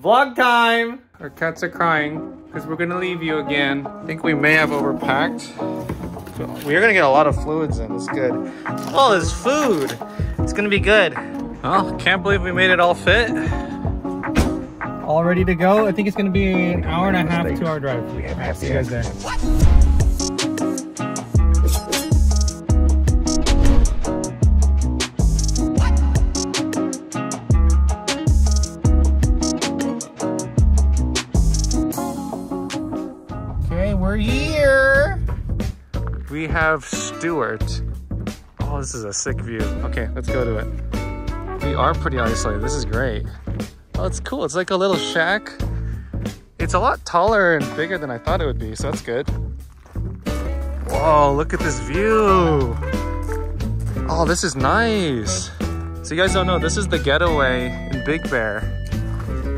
Vlog time! Our cats are crying because we're gonna leave you again. I think we may have overpacked. We're gonna get a lot of fluids in, it's good. All this food, it's gonna be good. Well, can't believe we made it all fit. All ready to go. I think it's gonna be an hour and a half, 2 hour drive. I'll see you guys there. We have Stuart. Oh, this is a sick view. Okay, let's go to it. We are pretty isolated. This is great. Oh, it's cool. It's like a little shack. It's a lot taller and bigger than I thought it would be, so that's good. Whoa, look at this view. Oh, this is nice. So you guys don't know, this is the getaway in Big Bear.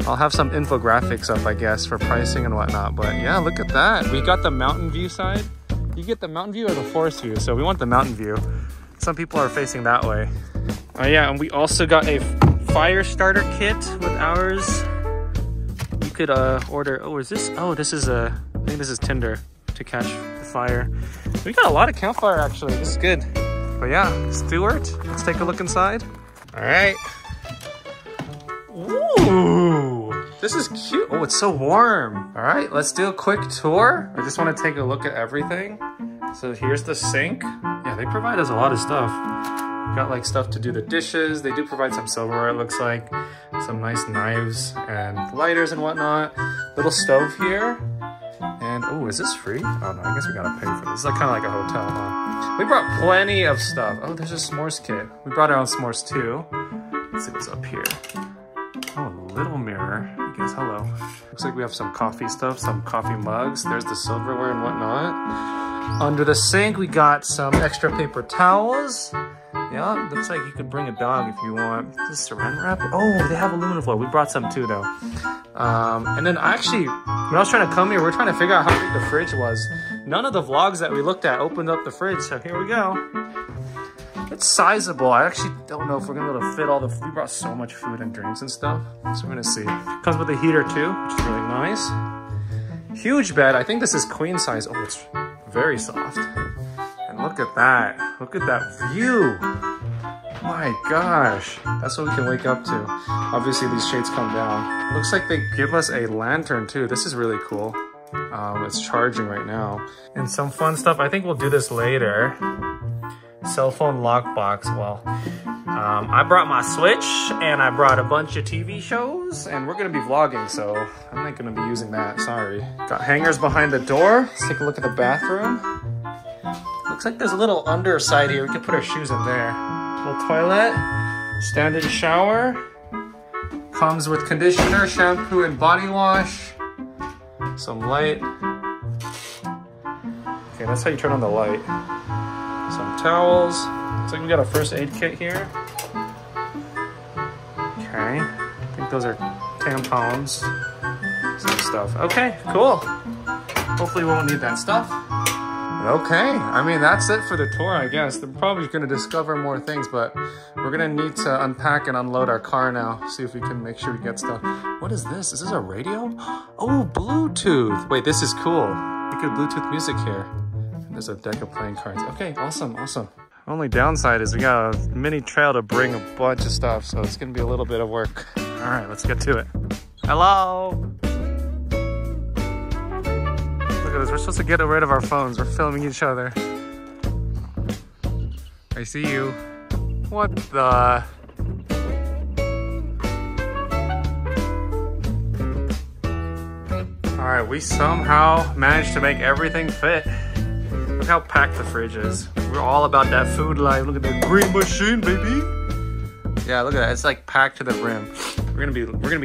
I'll have some infographics up, I guess, for pricing and whatnot. But yeah, look at that. We got the mountain view side. You get the mountain view or the forest view, so we want the mountain view. Some people are facing that way. Oh yeah, and we also got a fire starter kit with ours. You could order, oh, is this? Oh, this is a, I think this is tinder to catch the fire. We got a lot of campfire actually, this is good. But yeah, Stuart, let's take a look inside. All right. Ooh, this is cute. Oh, it's so warm. All right, let's do a quick tour. I just want to take a look at everything. So here's the sink. Yeah, they provide us a lot of stuff. Got like stuff to do the dishes. They do provide some silverware, it looks like. Some nice knives and lighters and whatnot. Little stove here. And oh, is this free? Oh no, I guess we gotta pay for this. It's like, kind of like a hotel, huh? We brought plenty of stuff. Oh, there's a s'mores kit. We brought our own s'mores too. Let's see what's up here. Oh, little mirror. You guys, hello. Looks like we have some coffee stuff, some coffee mugs. There's the silverware and whatnot. Under the sink, we got some extra paper towels. Yeah, looks like you could bring a dog if you want. Is this saran wrap? Oh, they have aluminum foil. We brought some too, though. And then actually, when I was trying to come here, we were trying to figure out how big the fridge was. None of the vlogs that we looked at opened up the fridge, so here we go. It's sizable. I actually don't know if we're gonna be able to fit all the food. We brought so much food and drinks and stuff. So we're gonna see. Comes with a heater too, which is really nice. Huge bed. I think this is queen size. Oh, it's very soft. And look at that. Look at that view. My gosh. That's what we can wake up to. Obviously these shades come down. Looks like they give us a lantern too. This is really cool. It's charging right now. And some fun stuff. I think we'll do this later. Cell phone lockbox. Well, I brought my Switch and I brought a bunch of TV shows and we're gonna be vlogging, so I'm not gonna be using that, sorry. Got hangers behind the door. Let's take a look at the bathroom. Looks like there's a little underside here. We could put our shoes in there. Little toilet, stand-in shower. Comes with conditioner, shampoo, and body wash. Some light. Okay, that's how you turn on the light. Some towels. Looks like we got a first aid kit here. Okay, I think those are tampons. Some stuff. Okay, cool. Hopefully we won't need that stuff. Okay, I mean, that's it for the tour, I guess. They're probably gonna discover more things, but we're gonna need to unpack and unload our car now. See if we can make sure we get stuff. What is this? Is this a radio? Oh, Bluetooth. Wait, this is cool. We could Bluetooth music here. There's a deck of playing cards. Okay, awesome, awesome. Only downside is we got a mini trail to bring a bunch of stuff, so it's gonna be a little bit of work. All right, let's get to it. Hello! Look at this, we're supposed to get rid of our phones. We're filming each other. I see you. What the? All right, we somehow managed to make everything fit. Look how packed the fridge is. We're all about that food life. Look at that green machine, baby. Yeah, look at that. It's like packed to the brim. We're gonna be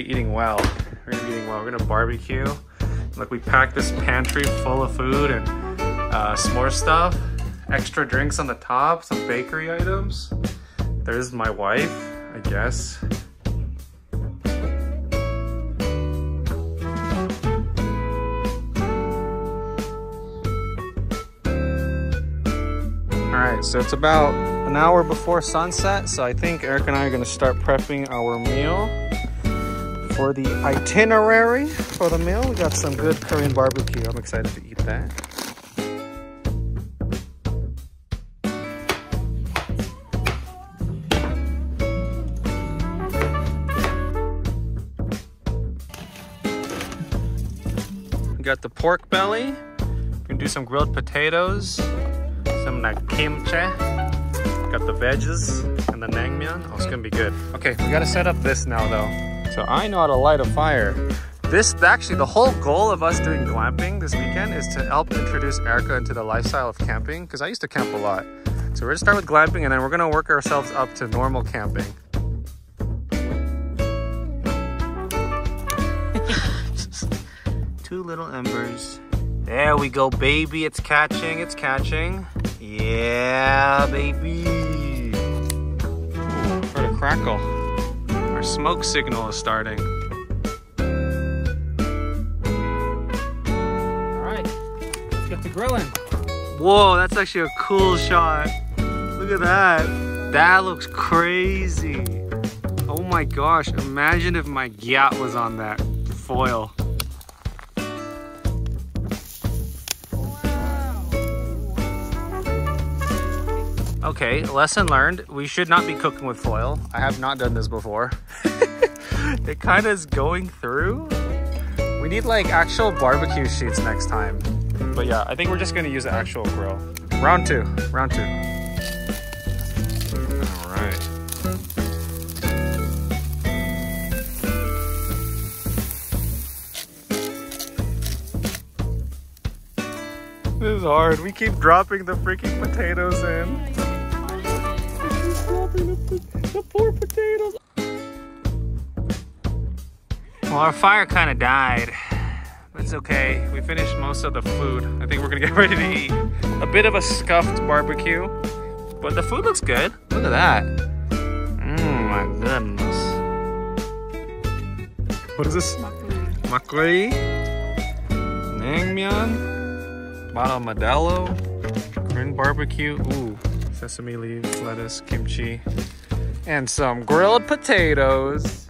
eating well. We're gonna be eating well. We're gonna barbecue. Look, we packed this pantry full of food and s'more stuff. Extra drinks on the top. Some bakery items. There's my wife, I guess. Alright, so it's about an hour before sunset, so I think Eric and I are going to start prepping our meal. For the itinerary for the meal, we got some good Korean barbecue. I'm excited to eat that. We got the pork belly. We can do some grilled potatoes, some kimchi. Got the veggies and the naengmyeon. Oh, it's gonna be good. Okay, we gotta set up this now though. So I know how to light a fire. This, actually, the whole goal of us doing glamping this weekend is to help introduce Erica into the lifestyle of camping, because I used to camp a lot. So we're gonna start with glamping and then we're gonna work ourselves up to normal camping. Two little embers. There we go, baby. It's catching, it's catching. Yeah, baby. Heard a crackle. Our smoke signal is starting. All right, let's get to grilling. Whoa, that's actually a cool shot. Look at that. That looks crazy. Oh my gosh, imagine if my gyat was on that foil. Okay, lesson learned. We should not be cooking with foil. I have not done this before. It kind of is going through. We need like actual barbecue sheets next time. But yeah, I think we're just gonna use the actual grill. Round two, round two. All right. This is hard. We keep dropping the freaking potatoes in. The poor potatoes. Well, our fire kind of died. It's okay. We finished most of the food. I think we're gonna get ready to eat. A bit of a scuffed barbecue, but the food looks good. Look at that. Mmm, my goodness. What is this? Makgeolli, naengmyeon, madalo, Korean barbecue. Ooh, sesame leaves, lettuce, kimchi, and some grilled potatoes.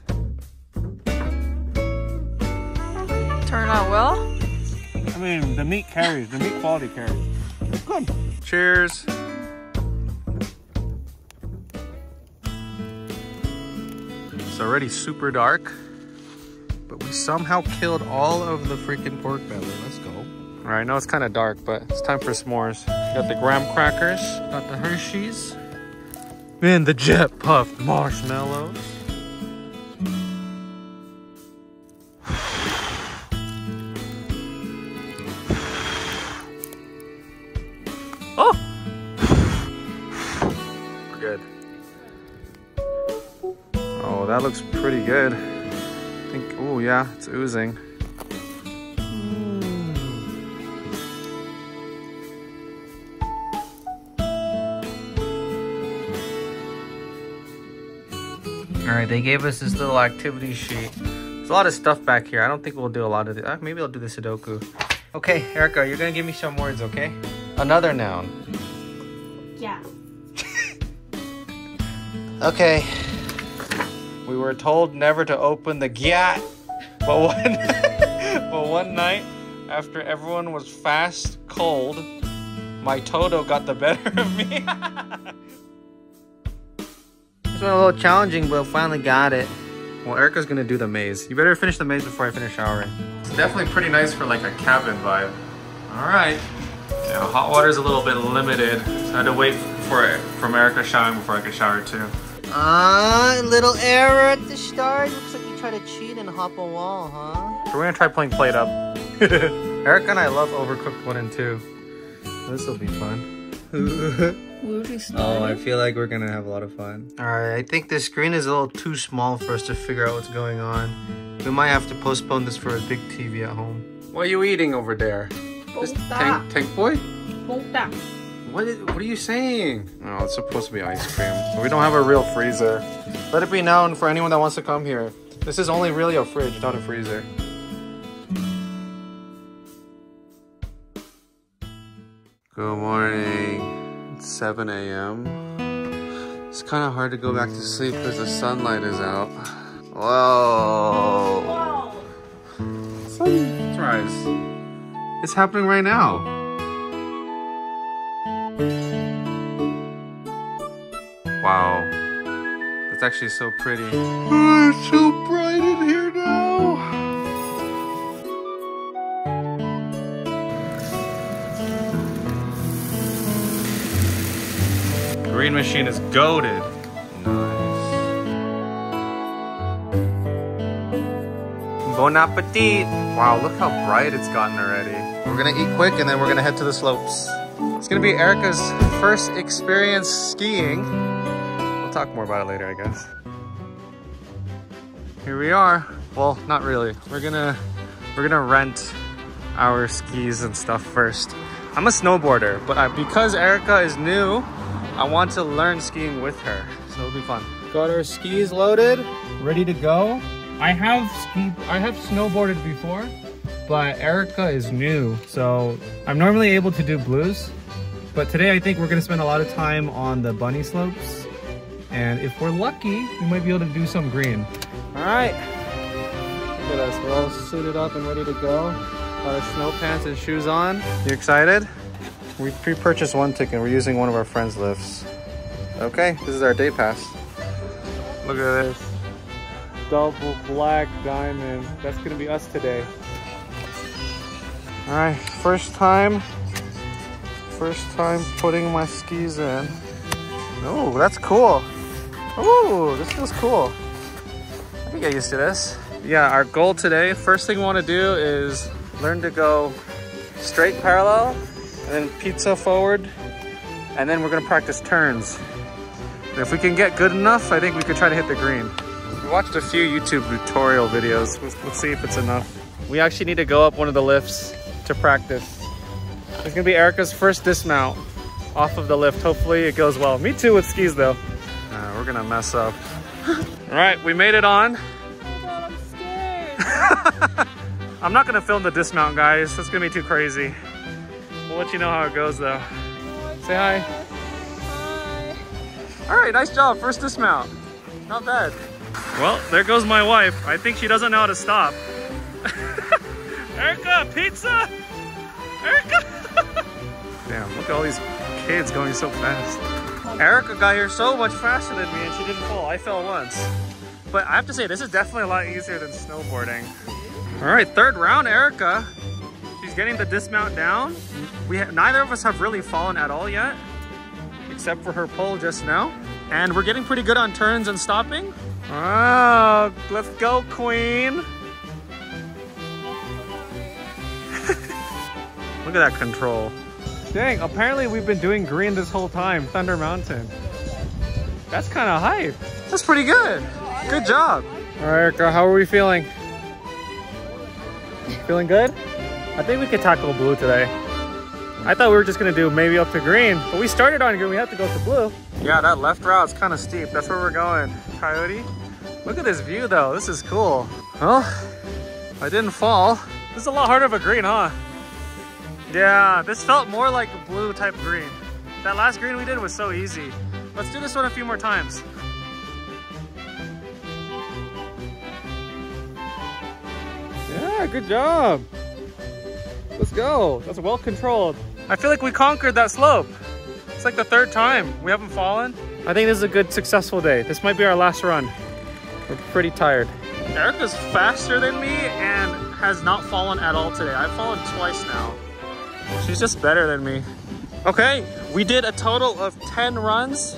Turn out well? I mean, the meat carries, the meat quality carries. It's good. Cheers. It's already super dark, but we somehow killed all of the freaking pork belly. Let's go. All right, I know it's kind of dark, but it's time for s'mores. Got the graham crackers, got the Hershey's. And the Jet Puff marshmallows. Oh! We're good. Oh, that looks pretty good. I think, oh yeah, it's oozing. Alright, they gave us this little activity sheet. There's a lot of stuff back here. I don't think we'll do a lot of it. Maybe I'll do the Sudoku. Okay, Erica, you're gonna give me some words, okay? Another noun. Yeah. Okay. We were told never to open the gyat, but one night, after everyone was fast cold, my Toto got the better of me. It's been a little challenging, but finally got it. Well, Erica's gonna do the maze. You better finish the maze before I finish showering. It's definitely pretty nice for like a cabin vibe. All right. Now, hot water's a little bit limited, so I had to wait for Erica showering before I could shower too. Little error at the start. Looks like you tried to cheat and hop a wall, huh? We're gonna try playing Played Up. Erica and I love Overcooked 1 and 2. This will be fun. Oh, I feel like we're gonna have a lot of fun. Alright, I think this screen is a little too small for us to figure out what's going on. We might have to postpone this for a big TV at home. What are you eating over there? This tank boy? What are you saying? Oh, it's supposed to be ice cream. But we don't have a real freezer. Let it be known for anyone that wants to come here. This is only really a fridge, not a freezer. Good morning. 7 a.m. It's kind of hard to go back to sleep because the sunlight is out. Whoa. Whoa. Sunrise. It's happening right now. Wow. It's actually so pretty. Oh, it's so bright in here now. Green machine is goated. Nice. Bon appetit. Wow, look how bright it's gotten already. We're gonna eat quick and then we're gonna head to the slopes. It's gonna be Erica's first experience skiing. We'll talk more about it later, I guess. Here we are. Well, not really. We're gonna rent our skis and stuff first. I'm a snowboarder, but because Erica is new, I want to learn skiing with her. So it'll be fun. Got our skis loaded, ready to go. I have snowboarded before, but Erica is new, so I'm normally able to do blues. But today I think we're gonna spend a lot of time on the bunny slopes. And if we're lucky, we might be able to do some green. All right, look at us, we're all suited up and ready to go. Got our snow pants and shoes on. You excited? We pre-purchased one ticket, we're using one of our friends' lifts. Okay, this is our day pass. Look at this. Double black diamond. That's gonna be us today. All right, first time putting my skis in. Oh, that's cool. Oh, this feels cool. I can get used to this. Yeah, our goal today, first thing we want to do is learn to go straight parallel and then pizza forward. And then we're going to practice turns. And if we can get good enough, I think we could try to hit the green. We watched a few YouTube tutorial videos. Let's see if it's enough. We actually need to go up one of the lifts to practice. It's gonna be Erica's first dismount off of the lift. Hopefully it goes well. Me too with skis though. We're gonna mess up. All right, we made it on. Oh my God, I'm scared. I'm not gonna film the dismount, guys. That's gonna be too crazy. We'll let you know how it goes though. Oh, say hi. Hi. All right, nice job, first dismount. Not bad. Well, there goes my wife. I think she doesn't know how to stop. Erica, pizza! Erica! Damn, look at all these kids going so fast. Erica got here so much faster than me and she didn't fall. I fell once. But I have to say, this is definitely a lot easier than snowboarding. All right, third round, Erica. She's getting the dismount down. Neither of us have really fallen at all yet, except for her pole just now. And we're getting pretty good on turns and stopping. Oh, let's go, queen. Look at that control. Dang, apparently we've been doing green this whole time, Thunder Mountain. That's kind of hype. That's pretty good. Good job. All right, Erica, how are we feeling? Feeling good? I think we could tackle blue today. I thought we were just gonna do maybe up to green, but we started on green, we have to go to blue. Yeah, that left route's kind of steep. That's where we're going, Coyote. Look at this view though, this is cool. Well, I didn't fall. This is a lot harder of a green, huh? Yeah, this felt more like a blue type green. That last green we did was so easy. Let's do this one a few more times. Yeah, good job. Let's go. That's well controlled. I feel like we conquered that slope. It's like the third time. We haven't fallen. I think this is a good successful day. This might be our last run. We're pretty tired. Erica's faster than me and has not fallen at all today. I've fallen twice now. She's just better than me. Okay, we did a total of 10 runs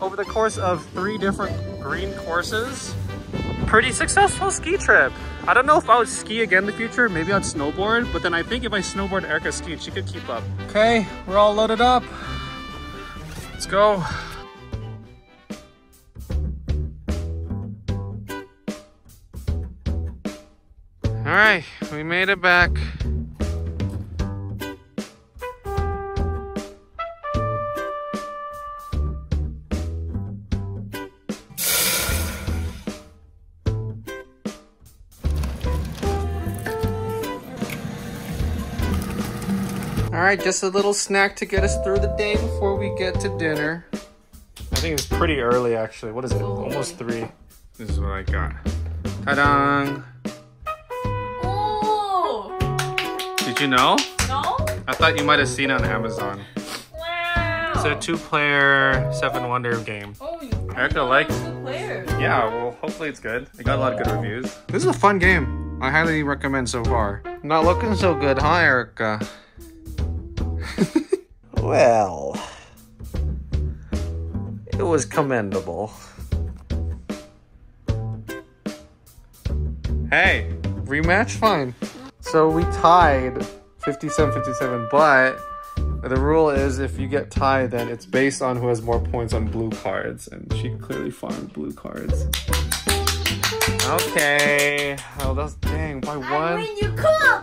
over the course of 3 different green courses. Pretty successful ski trip. I don't know if I would ski again in the future. Maybe I'd snowboard, but then I think if I snowboard Erica skied, she could keep up. Okay, we're all loaded up. Let's go. All right, we made it back. Alright, just a little snack to get us through the day before we get to dinner. I think it's pretty early actually. What is it? Almost 3. This is what I got. Ta-da! Oh! Did you know? No. I thought you might have seen it on Amazon. Wow! It's a two-player Seven Wonder game. Oh, Erica likes. Two-player. Yeah. Well, hopefully it's good. It got a lot of good reviews. This is a fun game. I highly recommend so far. Not looking so good, huh, Erica? Well, it was commendable. Hey, rematch? Fine. So we tied 57-57, but the rule is if you get tied, then it's based on who has more points on blue cards, and she clearly farmed blue cards. Okay. Oh, that's dang. By one. I mean, you cool.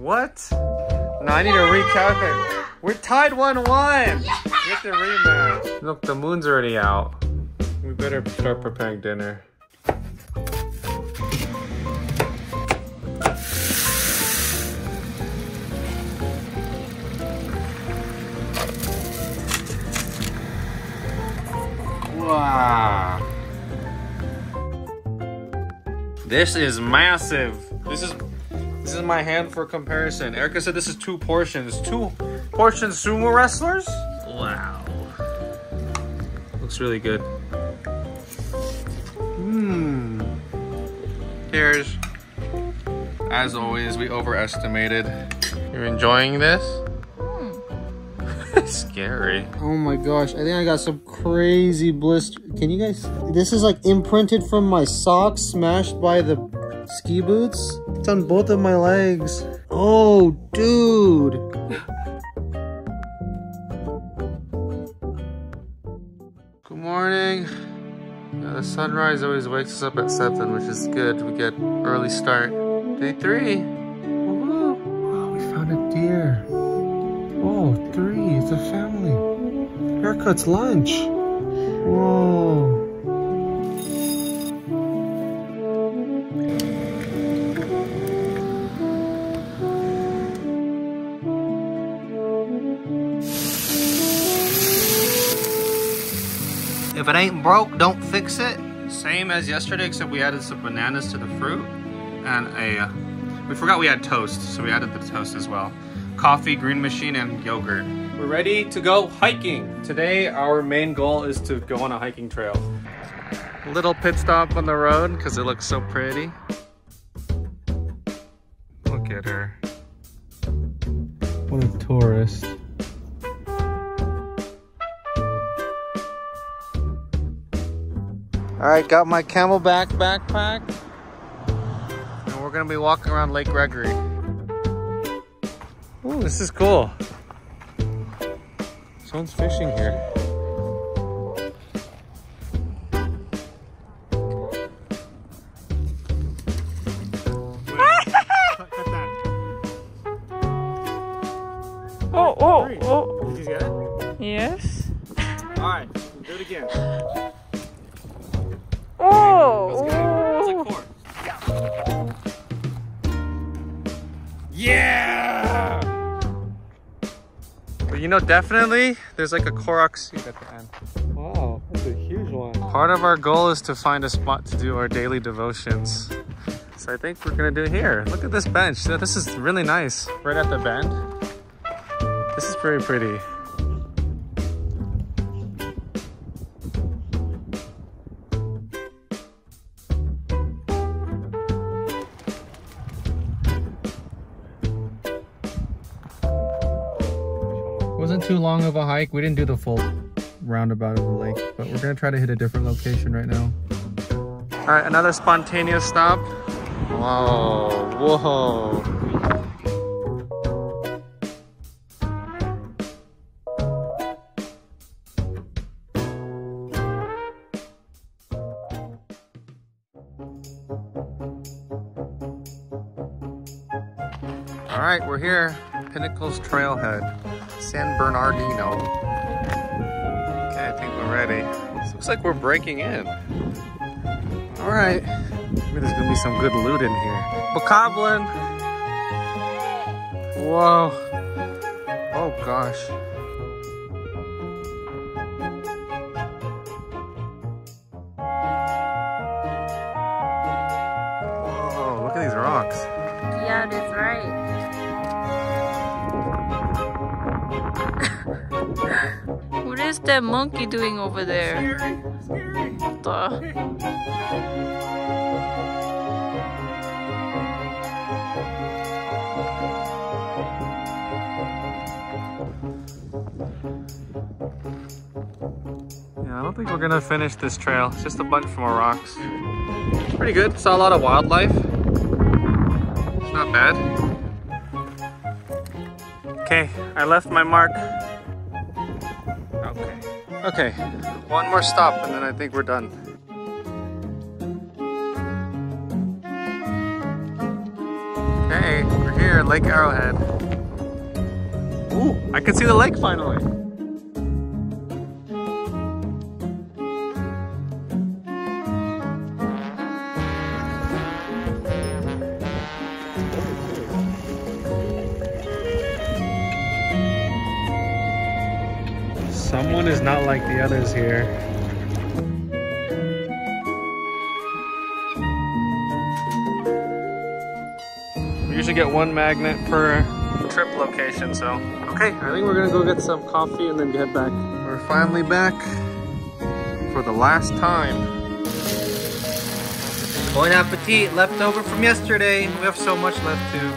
What? No, I need to recalculate. We're tied 1-1! Yeah. Get the rematch. Look, the moon's already out. We better start preparing dinner. Wow. This is massive. This is my hand for comparison. Erica said this is two portions. Two portion sumo wrestlers? Wow. Looks really good. Cheers. As always, we overestimated. You're enjoying this? It's scary. Oh my gosh, I think I got some crazy blister. Can you guys, this is like imprinted from my socks smashed by the ski boots. It's on both of my legs. Oh, dude. Good morning. Yeah, the sunrise always wakes us up at 7, which is good. We get early start. Day 3. Woohoo! Oh, we found a deer. Oh, 3. It's a family. Haircut's lunch. Whoa. If it ain't broke, don't fix it. Same as yesterday, except we added some bananas to the fruit. And we forgot we had toast, so we added the toast as well. Coffee, green machine, and yogurt. We're ready to go hiking. Today, our main goal is to go on a hiking trail. Little pit stop on the road, because it looks so pretty. Look at her. What a tourist. Alright, got my Camelback backpack, and we're going to be walking around Lake Gregory. Ooh, this is cool. Someone's fishing here. Oh. Did you get it? Yes. Alright, do it again. Yeah! But you know, definitely, there's like a Korok seed at the end. Wow, that's a huge one. Part of our goal is to find a spot to do our daily devotions. So I think we're gonna do it here. Look at this bench. This is really nice. Right at the bend. This is pretty pretty. Too long of a hike. We didn't do the full roundabout of the lake, but we're gonna try to hit a different location right now. All right, another spontaneous stop. Whoa. All right, we're here. Pinnacles Trailhead. San Bernardino. Okay, I think we're ready. This looks like we're breaking in. Alright. There's gonna be some good loot in here. Bokoblin! Whoa. Oh gosh. is that monkey doing over there? Scary. Yeah, I don't think we're gonna finish this trail. It's just a bunch more rocks. It's pretty good. Saw a lot of wildlife. It's not bad. Okay, I left my mark. Okay. Okay, one more stop and then I think we're done. Okay, we're here, Lake Arrowhead. Ooh, I can see the lake finally. Someone is not like the others here. We usually get one magnet per trip location, so. Okay, I think we're gonna go get some coffee and then get back. We're finally back for the last time. Bon appetit, leftover from yesterday. We have so much left too.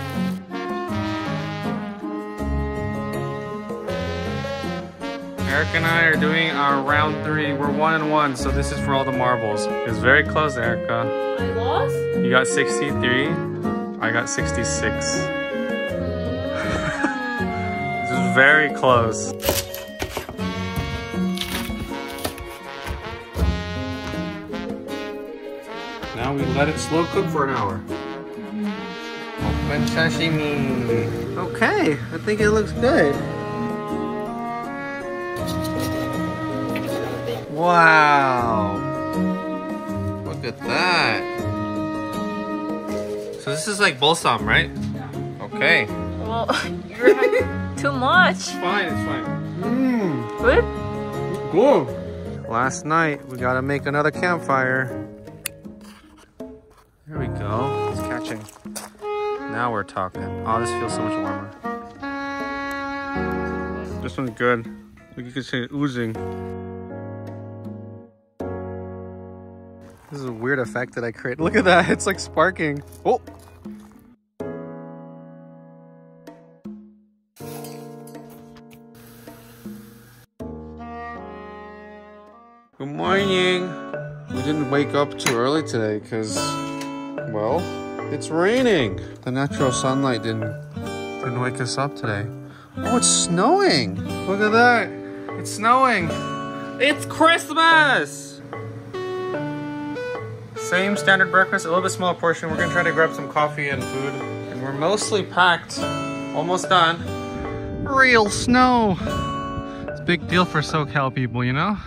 Eric and I are doing our round three. We're 1 and 1, so this is for all the marbles. It's very close, Erica. I lost? You got 63. I got 66. This is very close. Now we let it slow cook for an hour. Open sashimi. Okay, I think it looks good. Wow, look at that. So this is like balsam, right? Yeah. Okay. Well, you're having too much. It's fine, it's fine. Mmm. Good? Good. Last night, we gotta make another campfire. There we go, it's catching. Now we're talking. Oh, this feels so much warmer. This one's good. Look, you can see it oozing. This is a weird effect that I create. Look at that, it's like sparking. Oh! Good morning! We didn't wake up too early today because, well, it's raining. The natural sunlight didn't wake us up today. Oh, it's snowing! Look at that! It's snowing! It's Christmas! Same standard breakfast, a little bit small portion. We're gonna try to grab some coffee and food. And we're mostly packed, almost done. Real snow. It's a big deal for SoCal people, you know?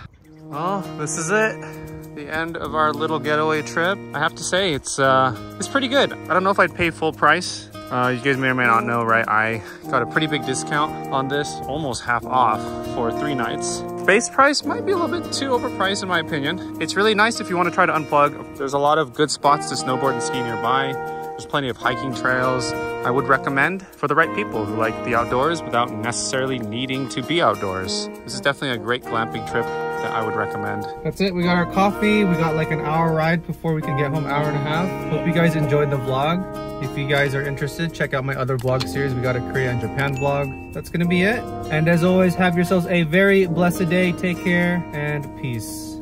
Well, this is it. The end of our little getaway trip. I have to say, it's pretty good. I don't know if I'd pay full price. You guys may or may not know, right? I got a pretty big discount on this, almost half off for 3 nights. Base price might be a little bit too overpriced in my opinion. It's really nice if you want to try to unplug. There's a lot of good spots to snowboard and ski nearby. There's plenty of hiking trails. I would recommend for the right people who like the outdoors without necessarily needing to be outdoors. This is definitely a great glamping trip that I would recommend. That's it, we got our coffee. We got like an hour ride before we can get home, hour and a half. Hope you guys enjoyed the vlog. If you guys are interested, check out my other vlog series. We got a Korea and Japan vlog. That's gonna be it. And as always, have yourselves a very blessed day. Take care and peace.